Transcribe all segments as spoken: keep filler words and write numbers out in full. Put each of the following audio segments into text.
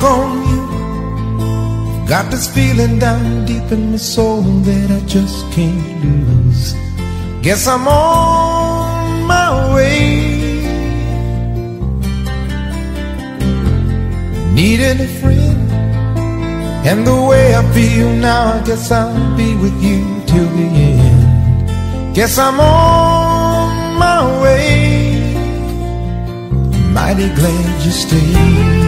knock on you. Got this feeling down deep in my soul that I just can't lose. Guess I'm on my way. Needed a friend, and the way I feel now, I guess I'll be with you till the end. Guess I'm on my way. I'm mighty glad you stayed.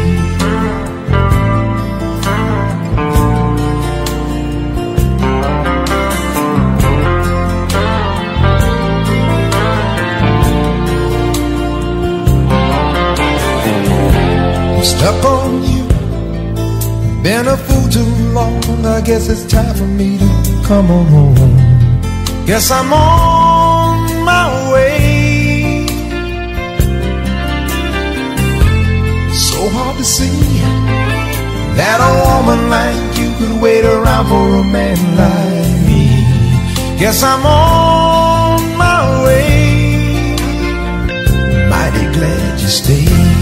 Stuck on you, been a fool too long. I guess it's time for me to come on home. Guess I'm on my way. So hard to see that a woman like you could wait around for a man like me. Guess I'm on my way. Mighty glad you stayed.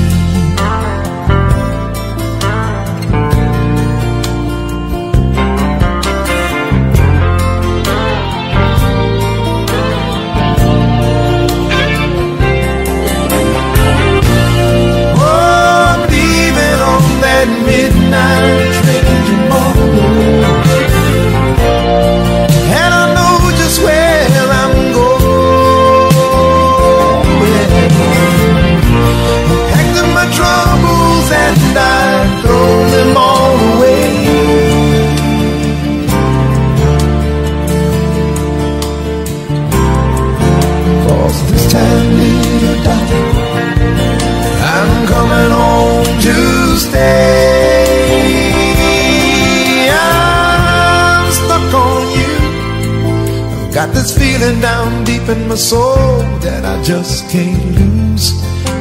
Got this feeling down deep in my soul that I just can't lose.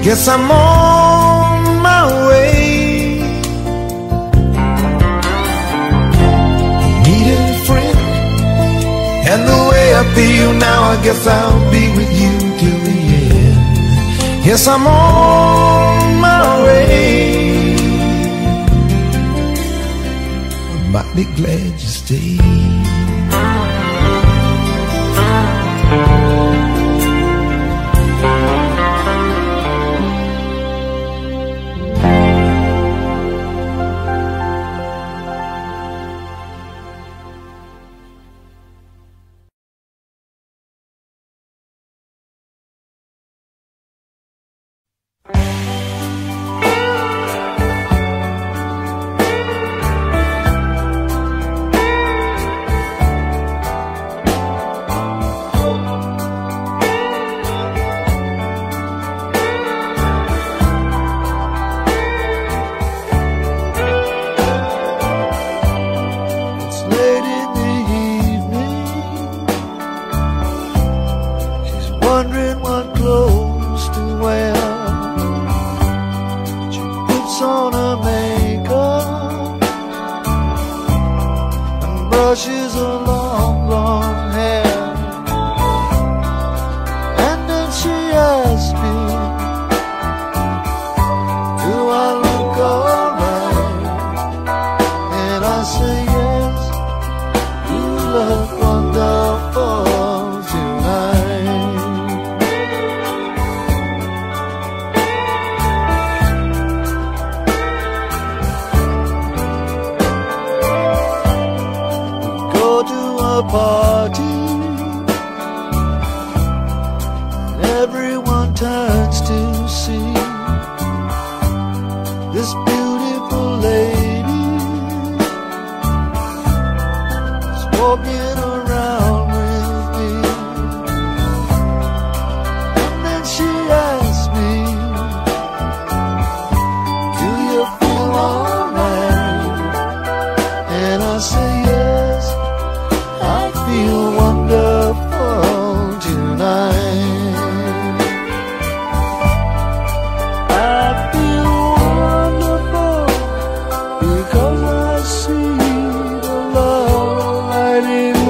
Guess I'm on my way. Needed a friend, and the way I feel now, I guess I'll be with you till the end. Yes, I'm on my way. I'm mighty glad you stayed. Because I see the love I didn't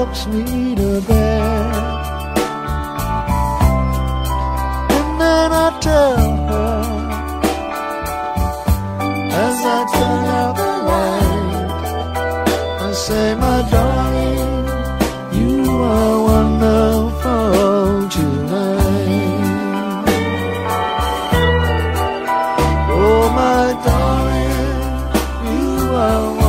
helps me to bear. And then I tell her, as I turn out the light, I say, my darling, you are wonderful tonight. Oh, my darling, you are wonderful.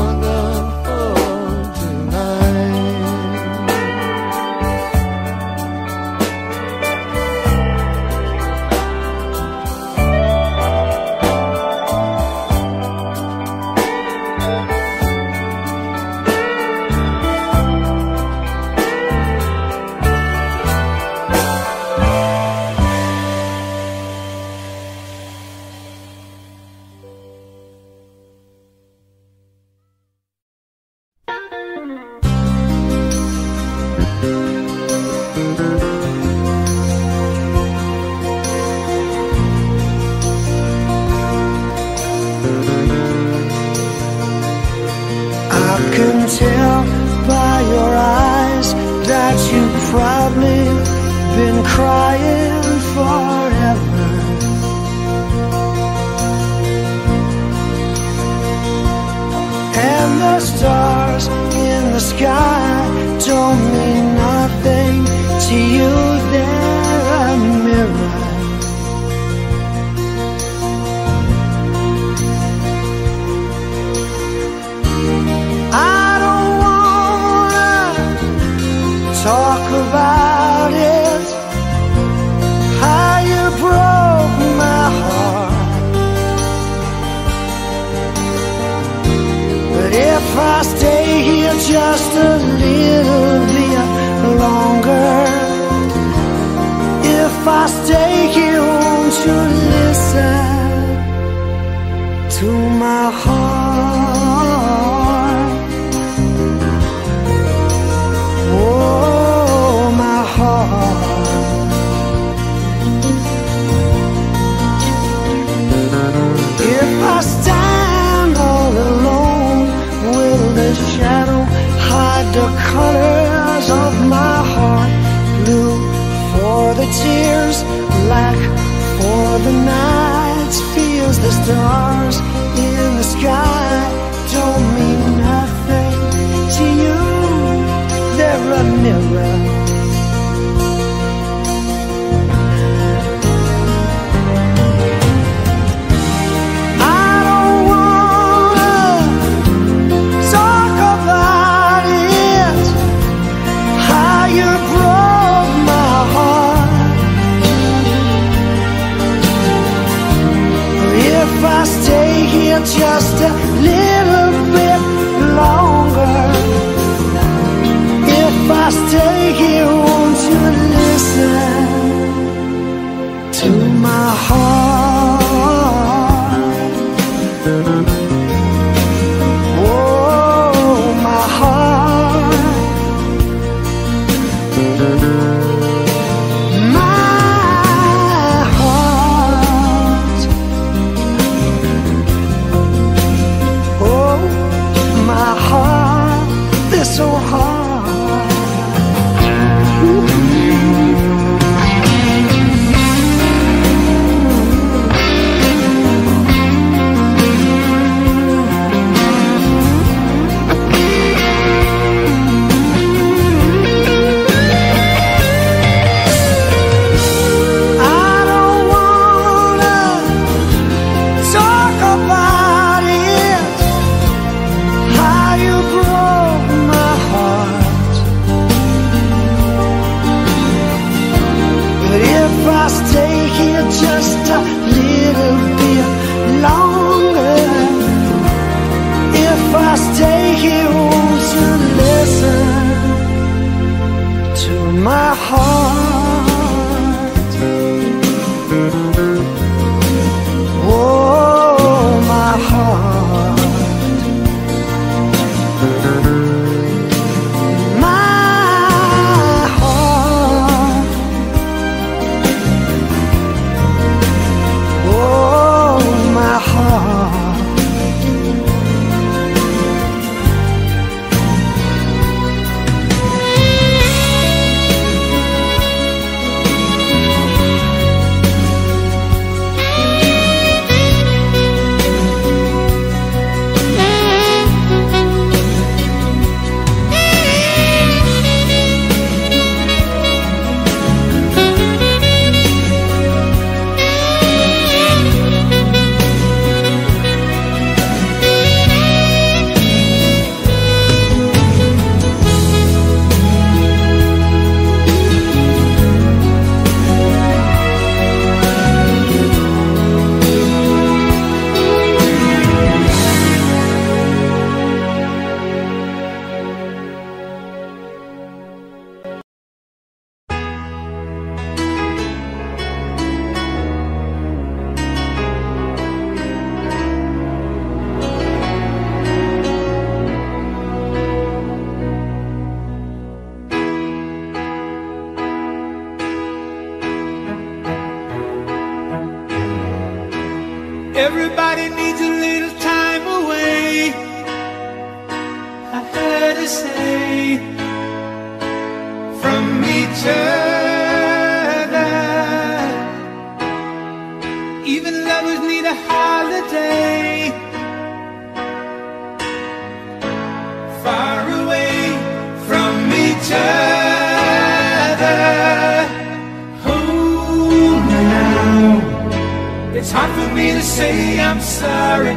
It's hard for me to say I'm sorry.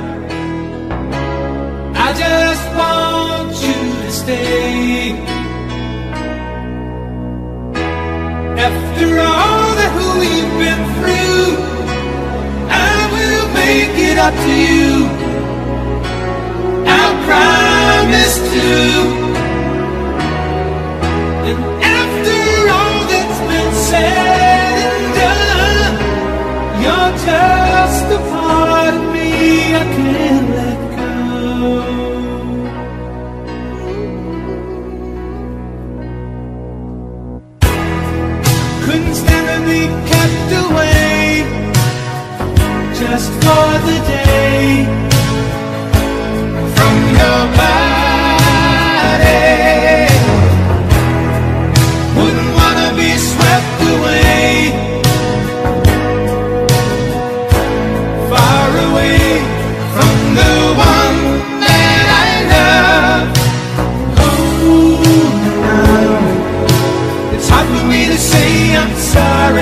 I just want you to stay. After all that we've been through, I will make it up to you. I promise to. And after all that's been said and done, you're just the part of me I can't let go. Couldn't stand to be kept away just for the day from your body. Wouldn't want to be swept away. I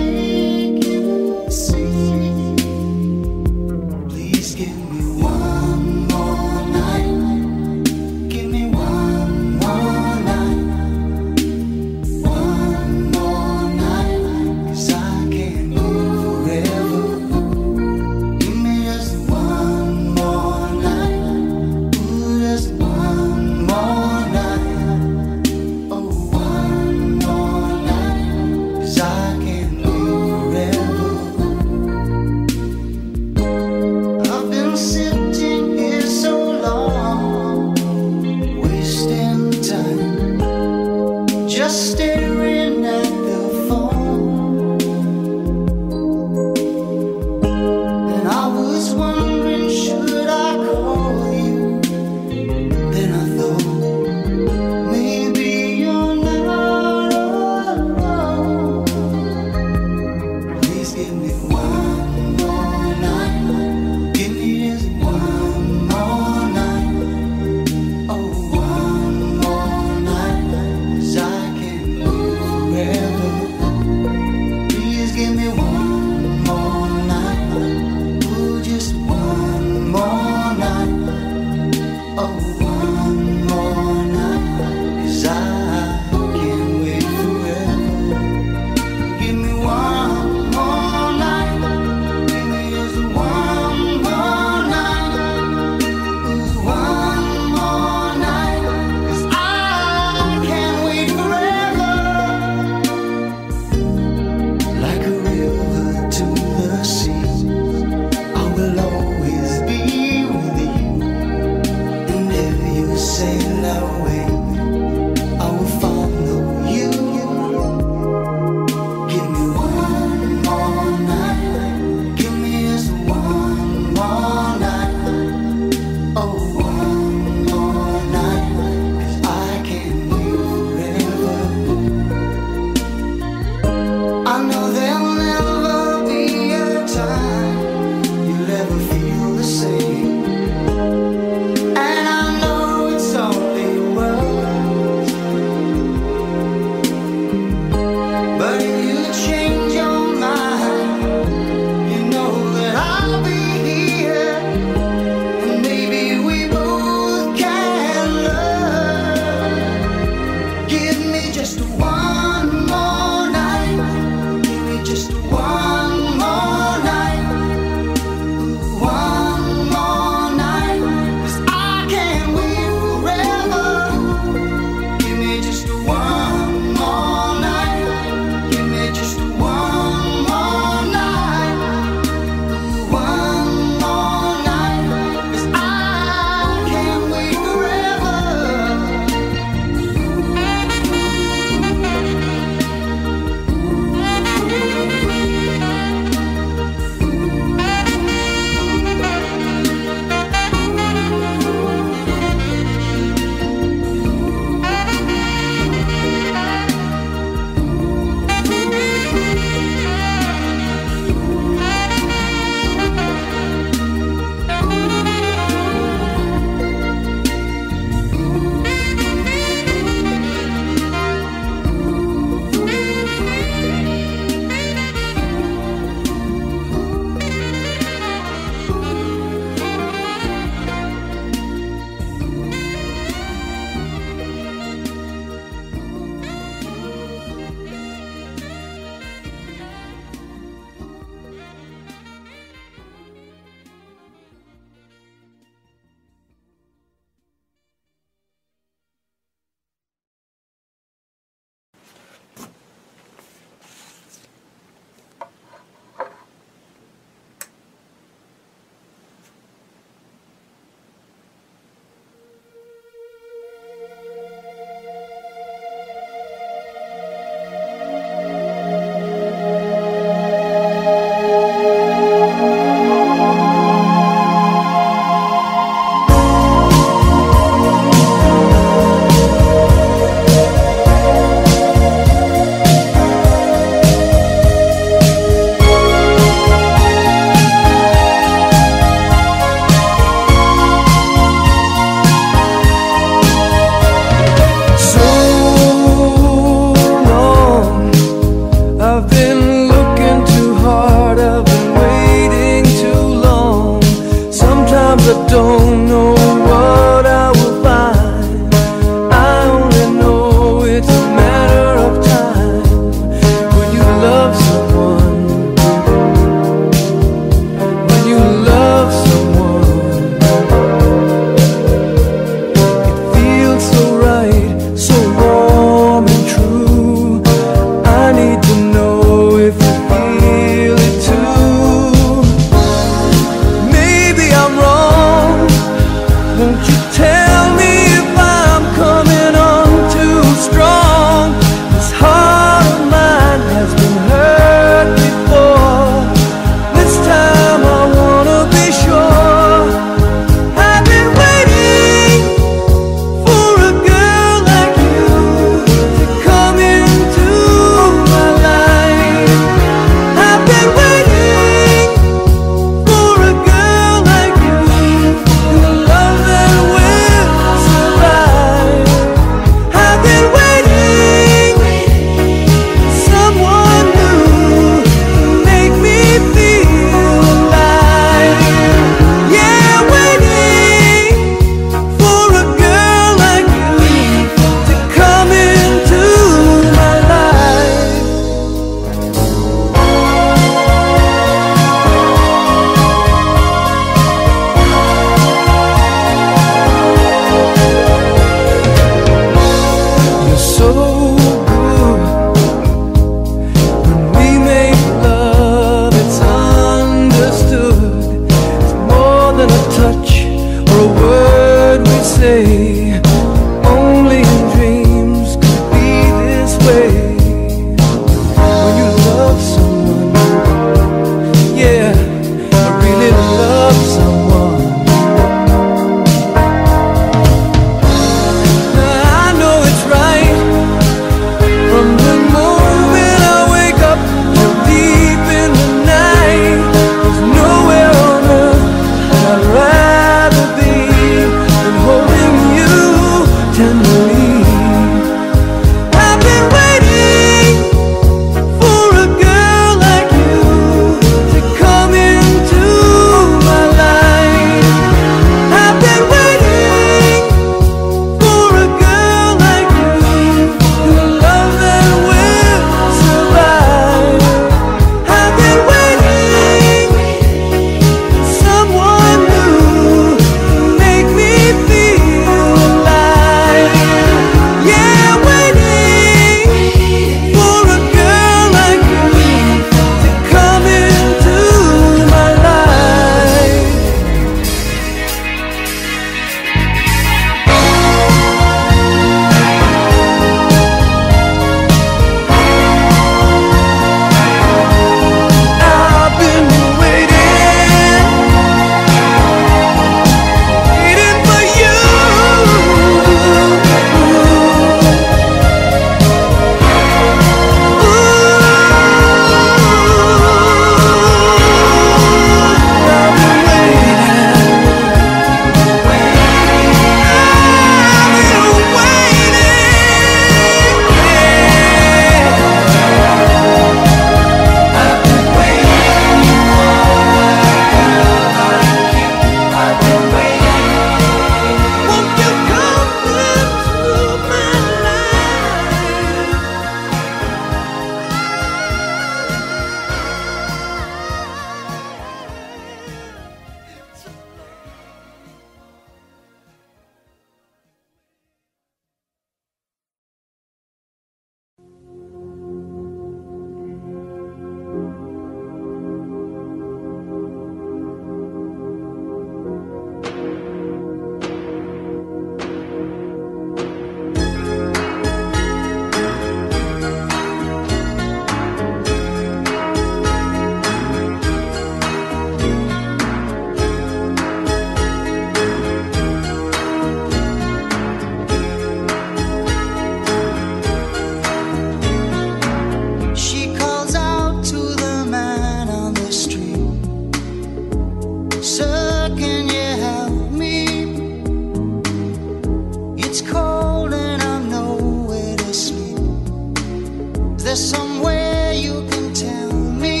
there some way you can tell me?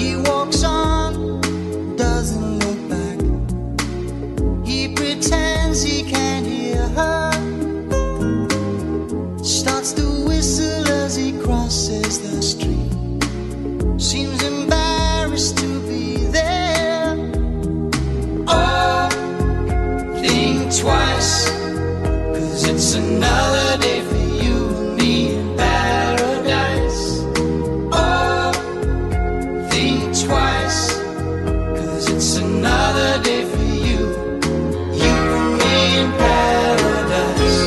He walks on, doesn't look back. He pretends he can't hear her. Starts to whistle as he crosses the street. Seems embarrassed to be there. Oh, think twice, 'cause it's another day for twice, 'cause it's another day for you, you and me in paradise.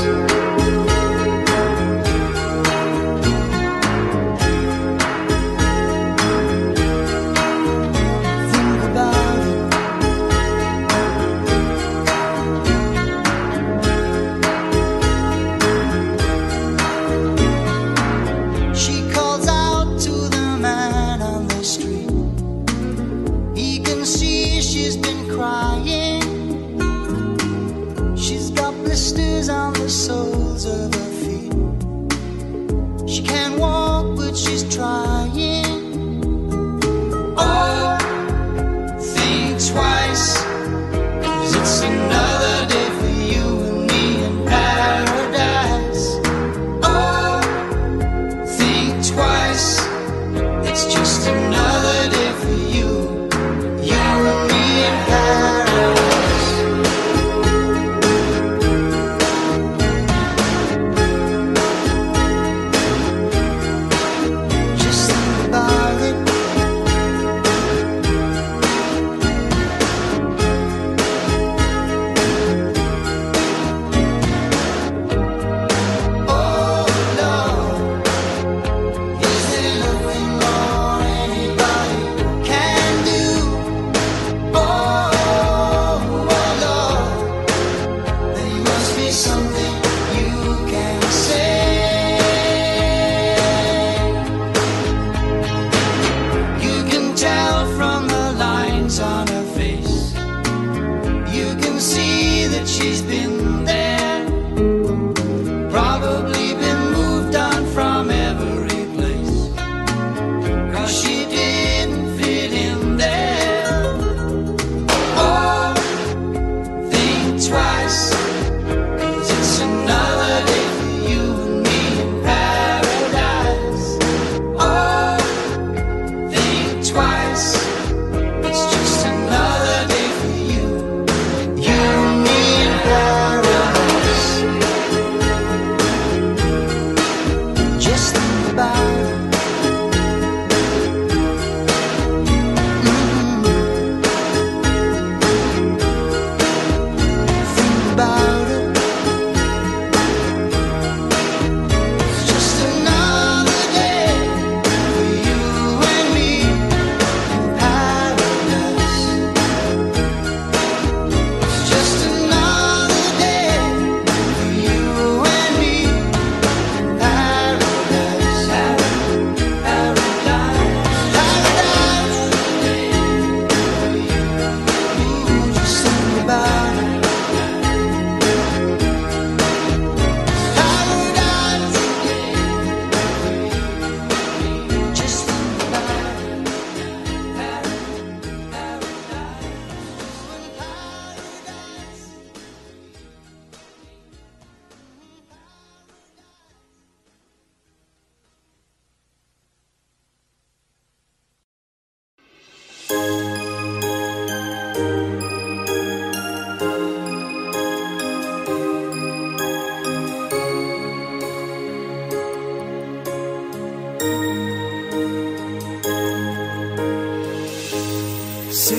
Think about it. She calls out to the man on the street. He can see she's been crying. She's got blisters on the soles of her feet. She can't walk, but she's trying. Oh, think twice, 'cause it's another day for you and me in paradise. Oh, think twice, it's just another day for you. She's been there, probably been moved on from every place, 'cause she didn't fit in there. Oh, think twice, 'cause it's another day for you and me in paradise. Oh, think twice, it's just another day.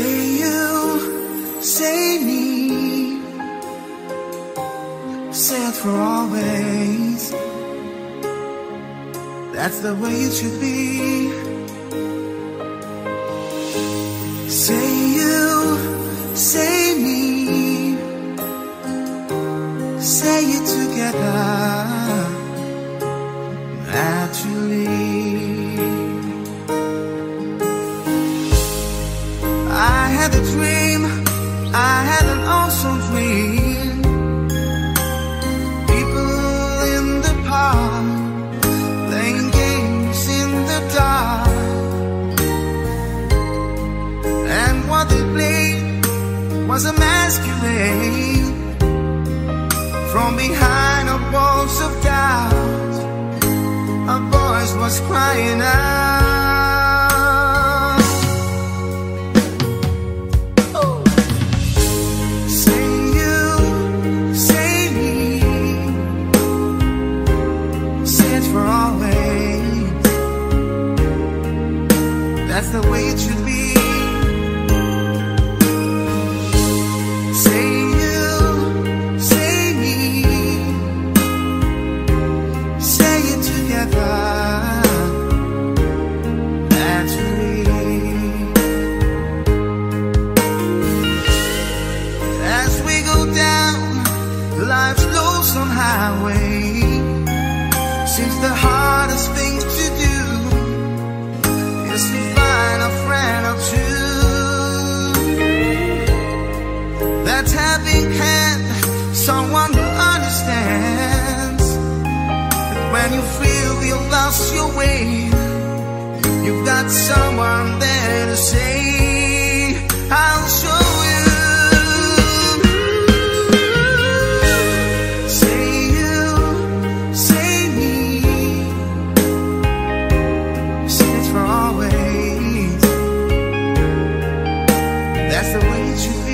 Say you, say me, say it for always. That's the way it should be. Say you, say me, say it together naturally. I had a dream, I had an awesome dream. People in the park was a masquerade. From behind the walls of doubt, a voice was crying out. Oh. Say you, say me, say it for always. That's the way it should be. Someone who understands that when you feel you lost your way, you've got someone there to say, I'll show you. Say you, say me, say it for always. That's the way it should be.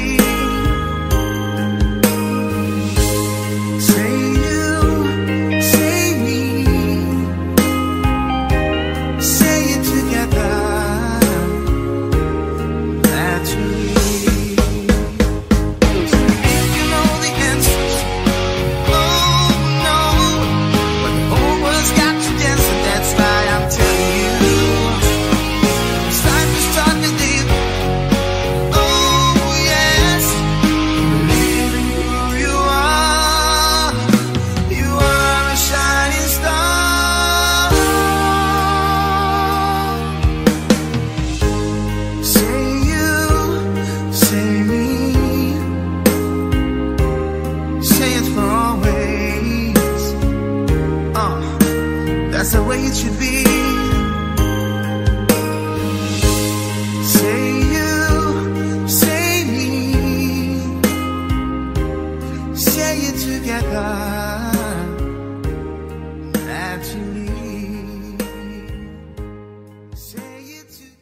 That's the way it should be. Say you, say me, say it together, naturally. Say it together.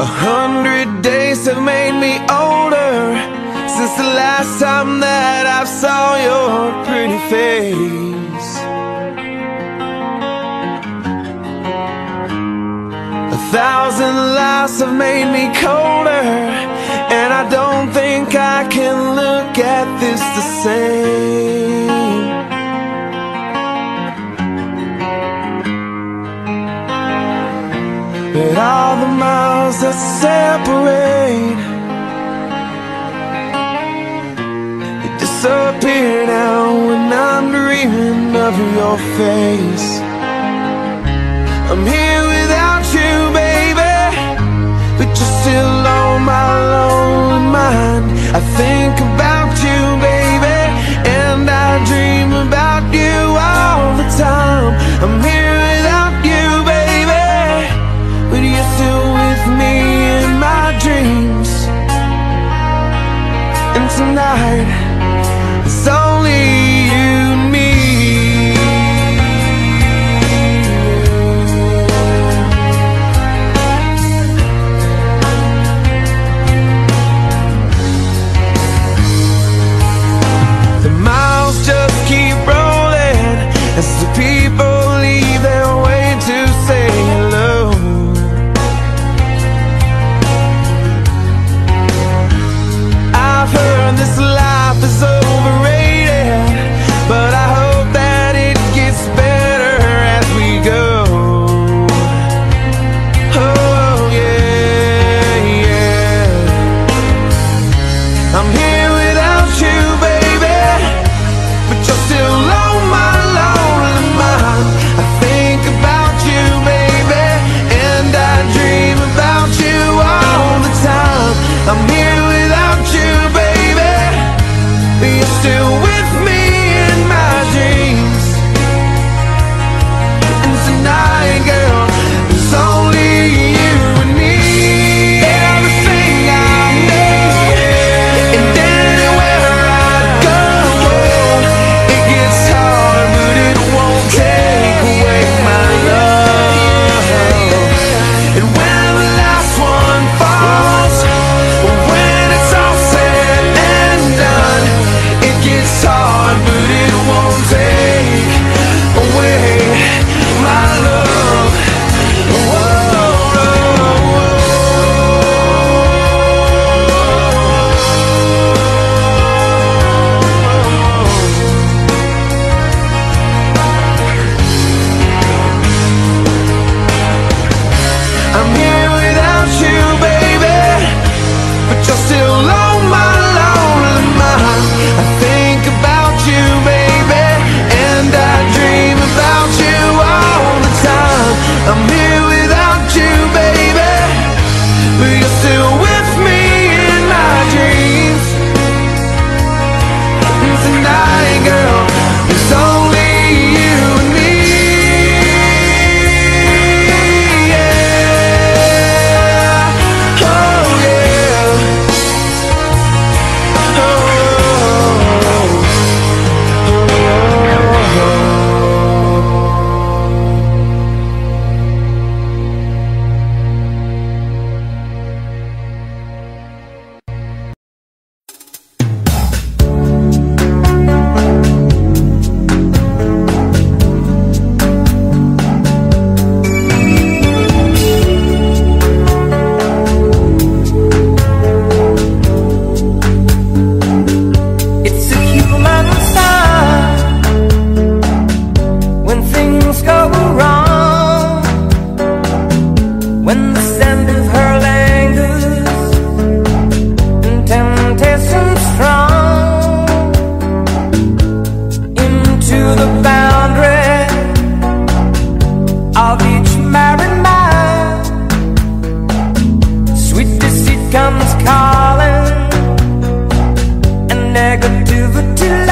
A hundred days have made me older since the last time that I saw your pretty face. A thousand lies have made me colder, and I don't think I can look at this the same. But all the miles that separate, they disappear now when I'm dreaming of your face. I'm here without you, baby, but you're still on my lonely mind. I think about you, baby, and I dream about you all the time. I'm here tonight, it's only you and me. Slave.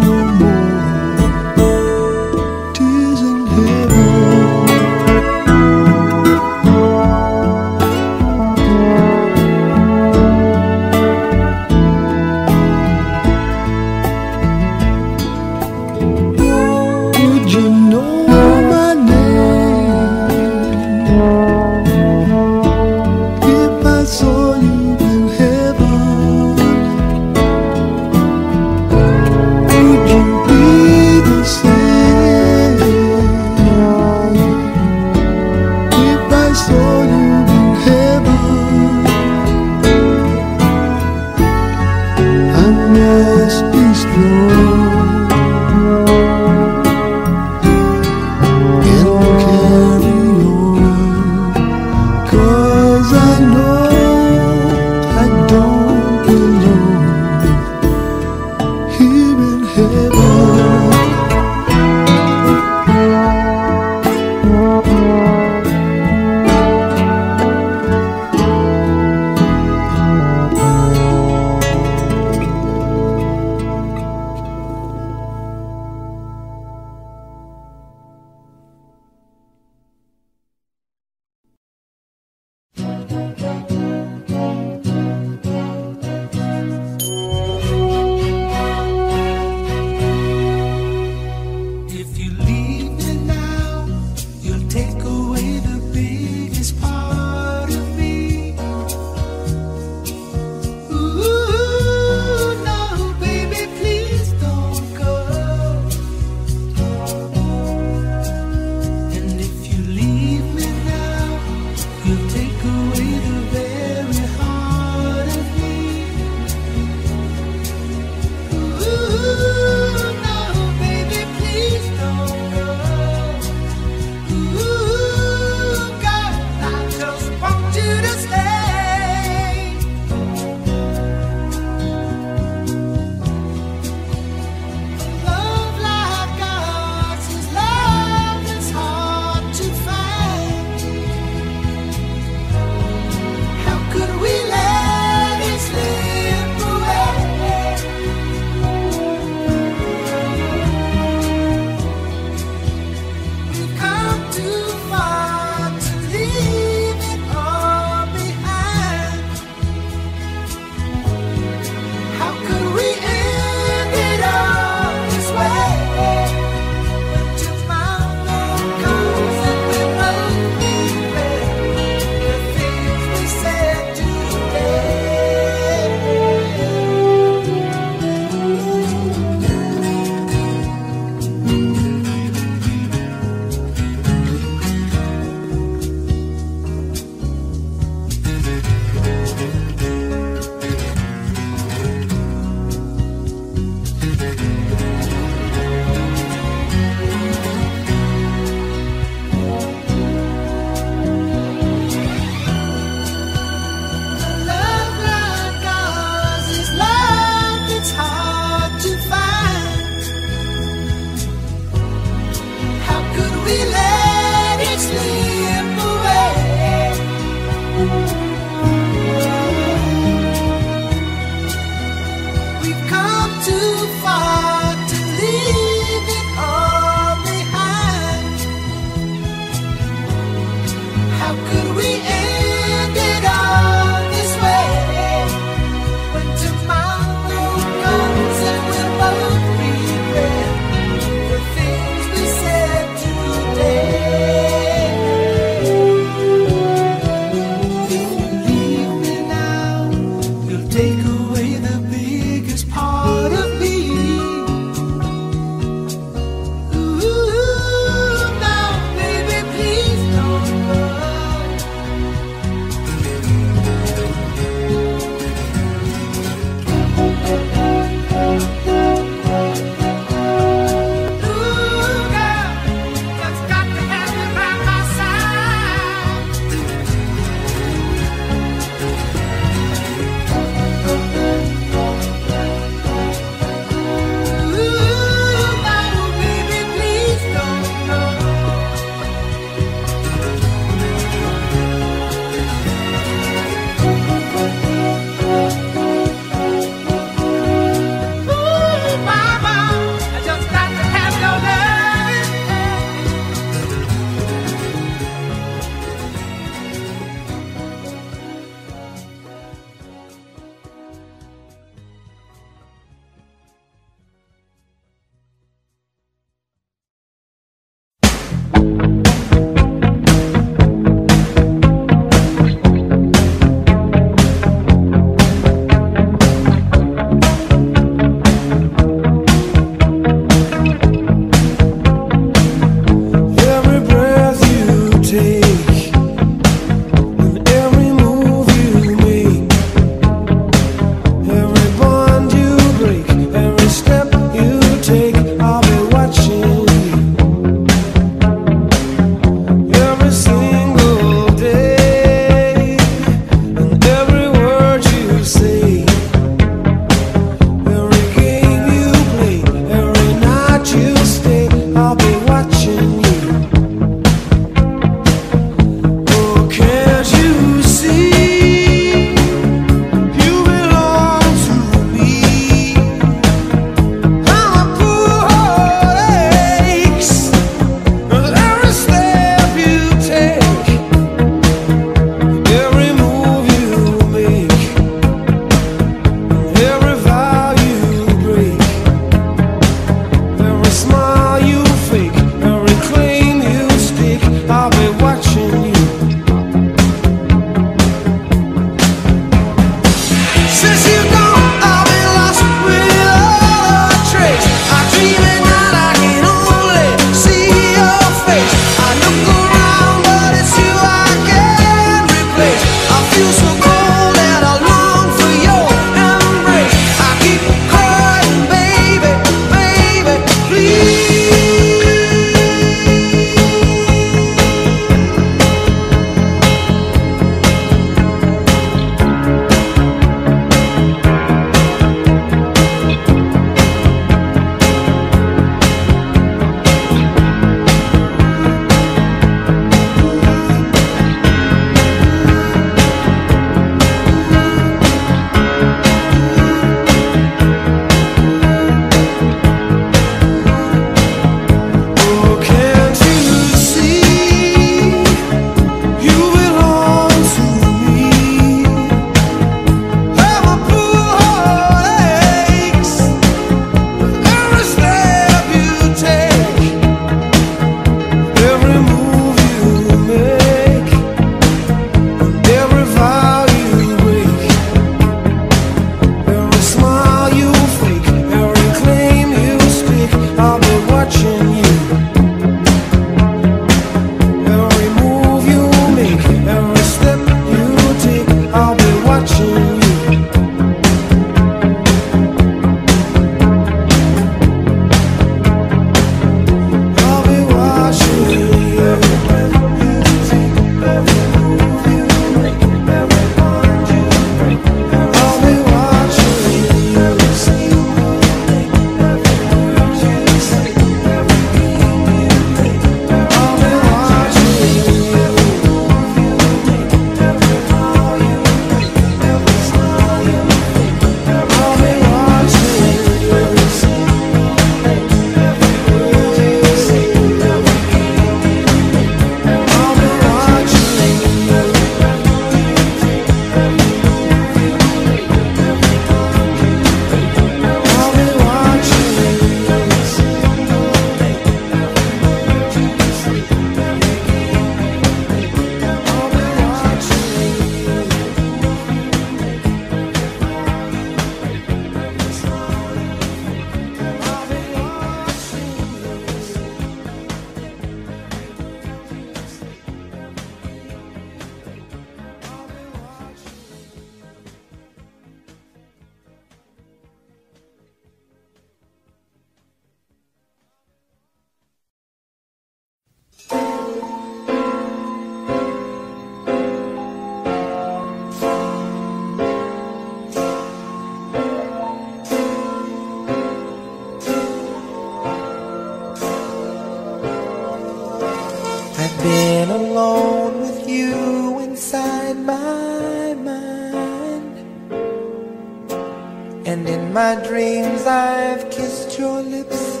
And in my dreams I've kissed your lips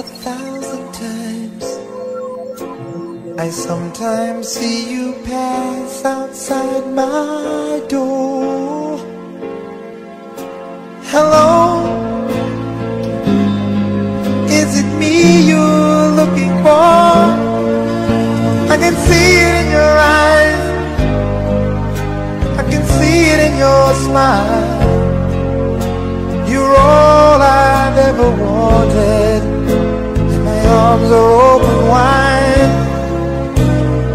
a thousand times. I sometimes see you pass outside my door. Hello, is it me you're looking for? I can see it in your eyes, I can see it in your smile. You're all I've ever wanted, and my arms are open wide.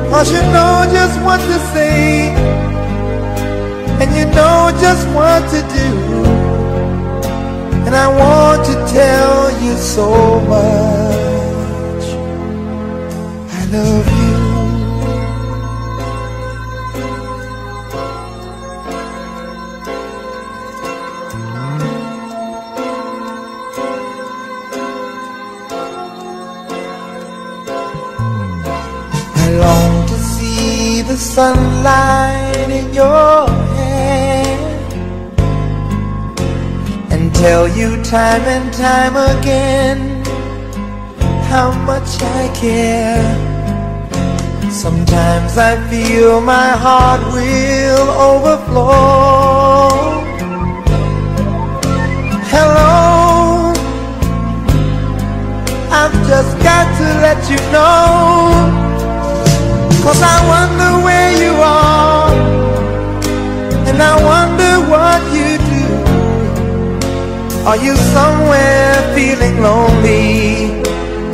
'Cause you know just what to say, and you know just what to do, and I want to tell you so much. I love you. Sunlight in your hand, and tell you time and time again how much I care. Sometimes I feel my heart will overflow. Hello, I've just got to let you know, 'cause I wonder where you are, and I wonder what you do. Are you somewhere feeling lonely,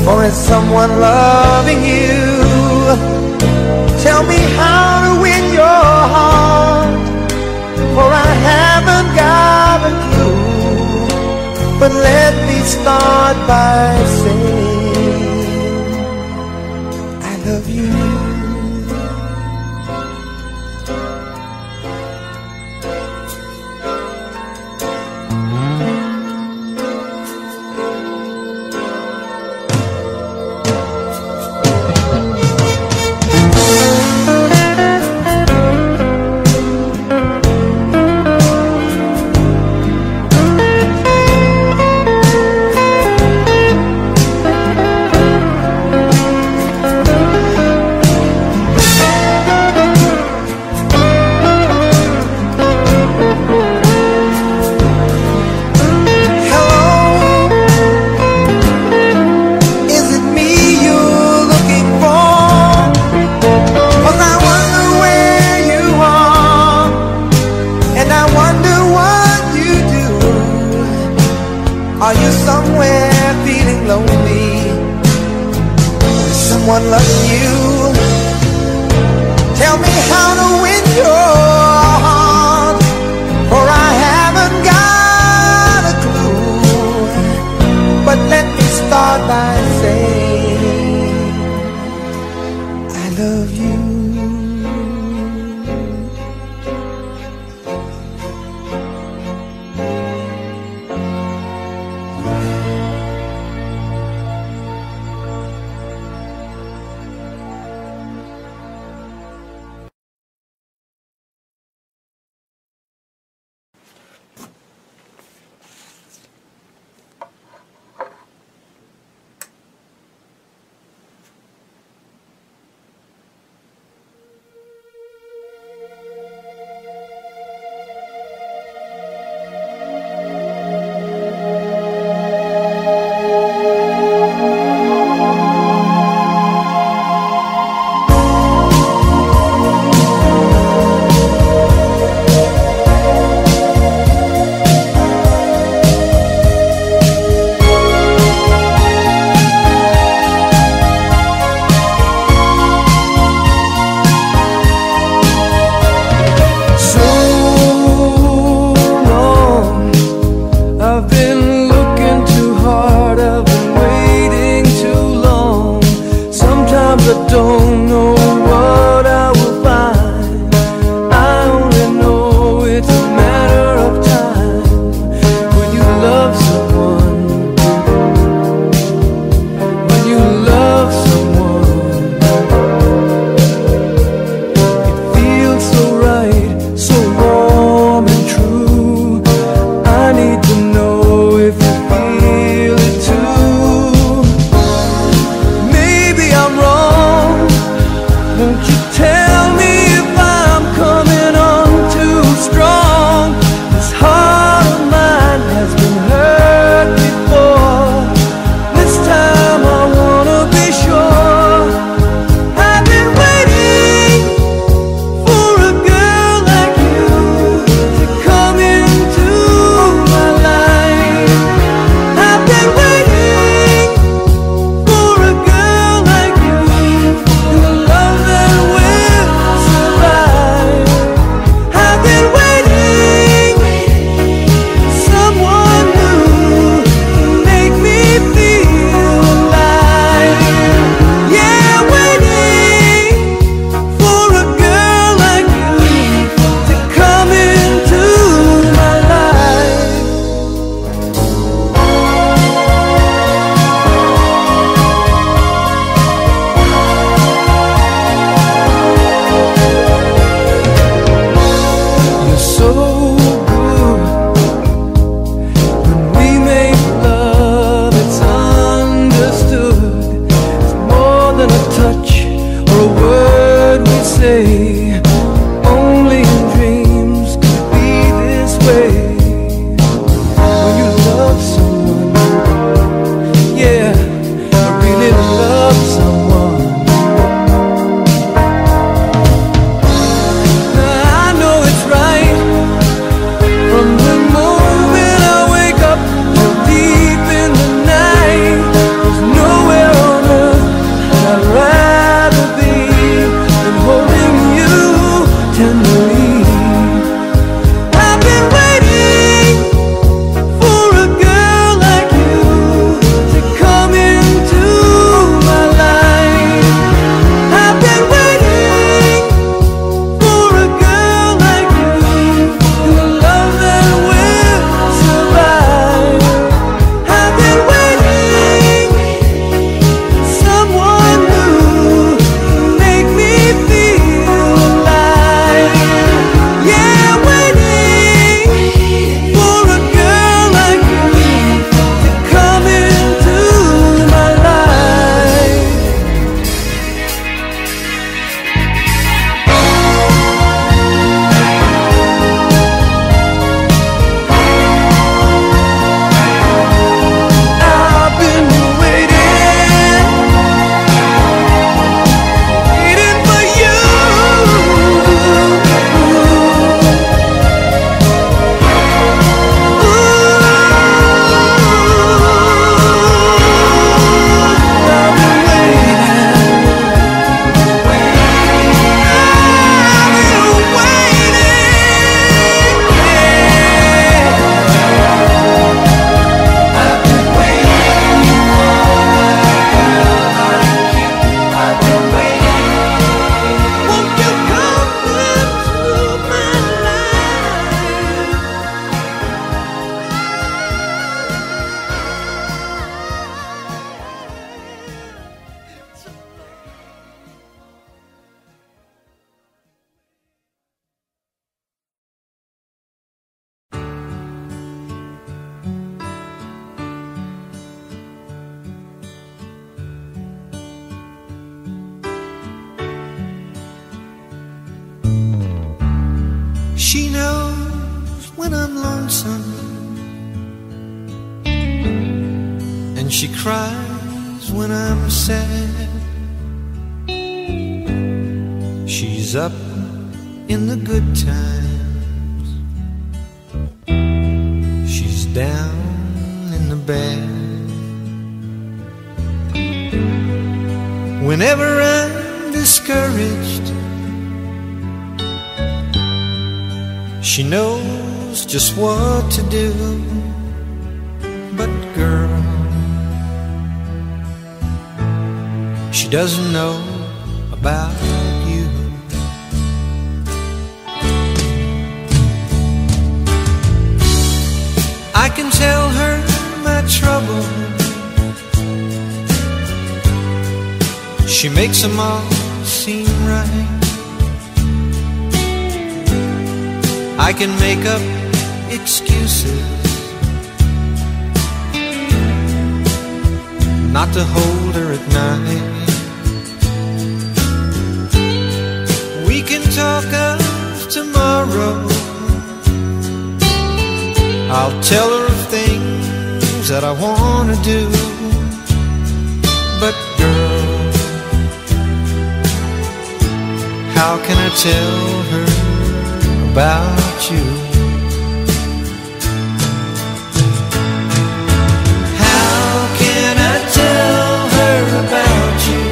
or is someone loving you? Tell me how to win your heart, for I haven't got a clue. But let me start by saying I love you. She knows when I'm lonesome, and she cries when I'm sad. She's up in the good times, she's down in the bad. Whenever I'm discouraged, she knows just what to do. But girl, she doesn't know about you. I can tell her my trouble, she makes them all seem right. I can make up excuses not to hold her at night. We can talk of tomorrow, I'll tell her of things that I want to do. But girl, how can I tell her about you? How can I tell her about you?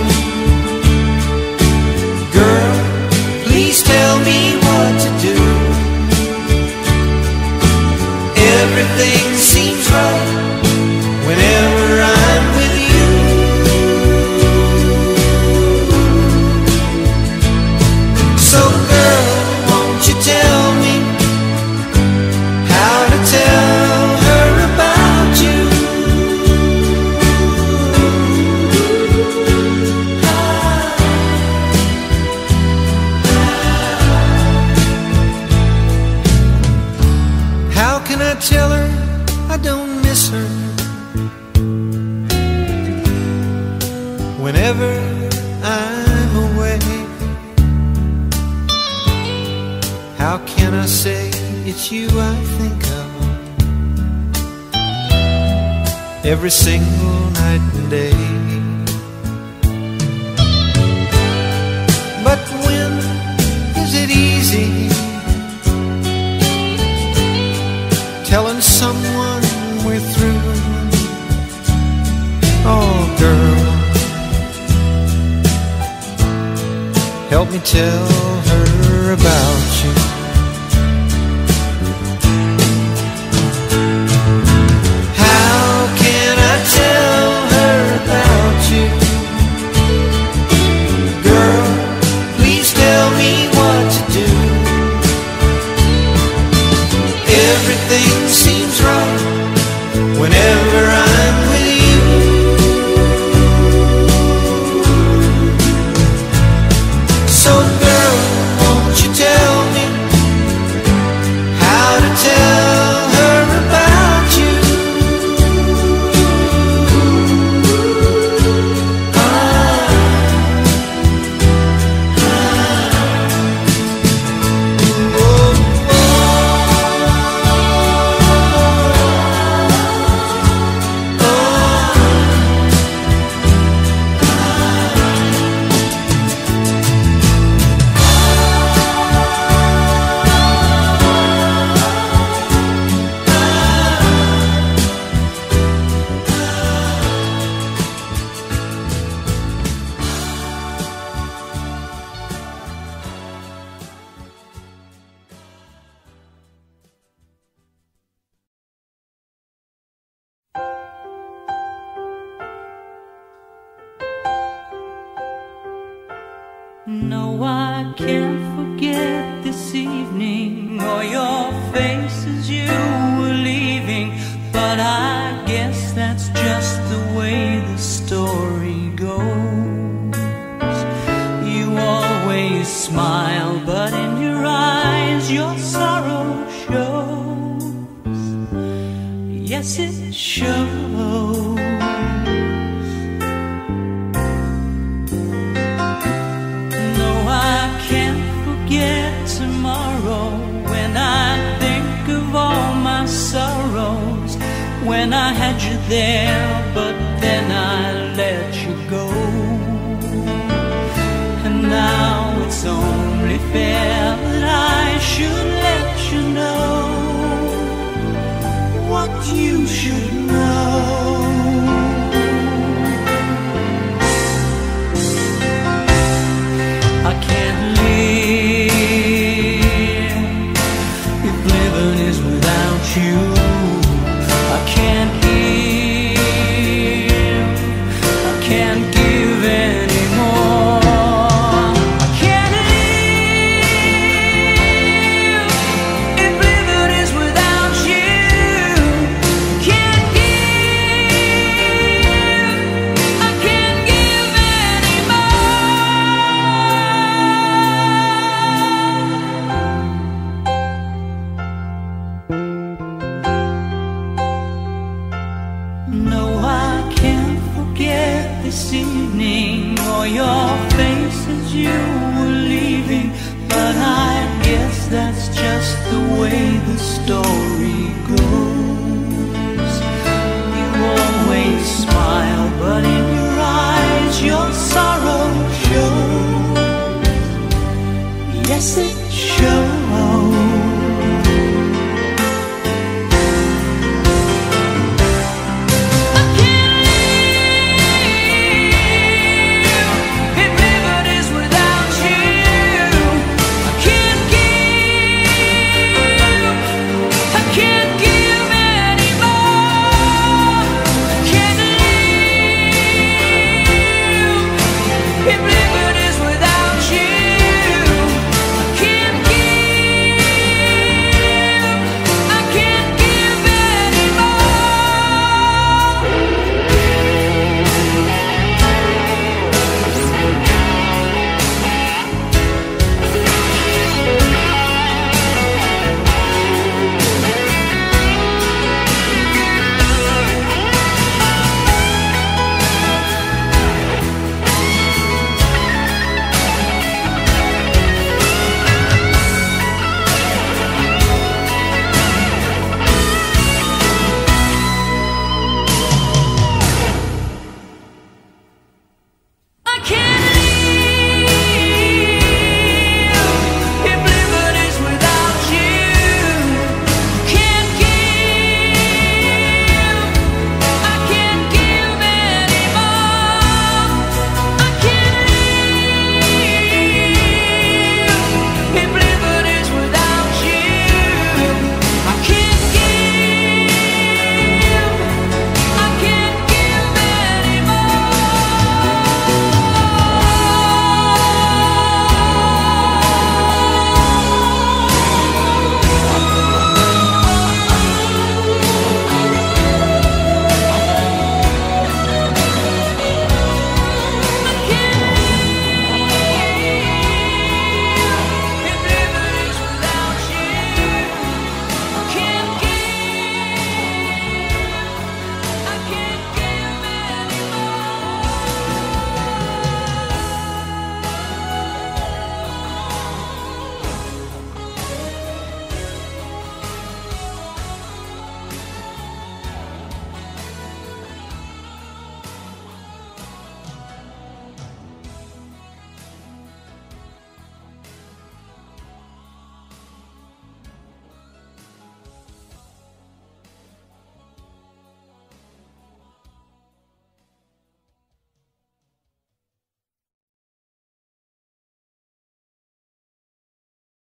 Girl, please tell me what to do. Everything seems right whenever I'm with you. So girl, won't you tell whenever I'm away? How can I say it's you I think of every single night and day? But when is it easy telling someone we're through? Oh girl, help me tell her about you. How can I tell her about you? Girl, please tell me what to do. Everything seems right whenever I'm with you. No, I can't forget this evening or your face as you were leaving, but I guess that's just the way the story goes. You always smile, but in your eyes your sorrow shows. Yes, it shows. I when I had you there, but then I let you go. And now it's only fair that I should let you know what you should know. I can't live if living is without you. I can't give, I can't give anymore. I can't live if living is without you. I can't give, I can't give anymore. No, I can't forget this evening or your face as you were leaving, but I guess that's just the way the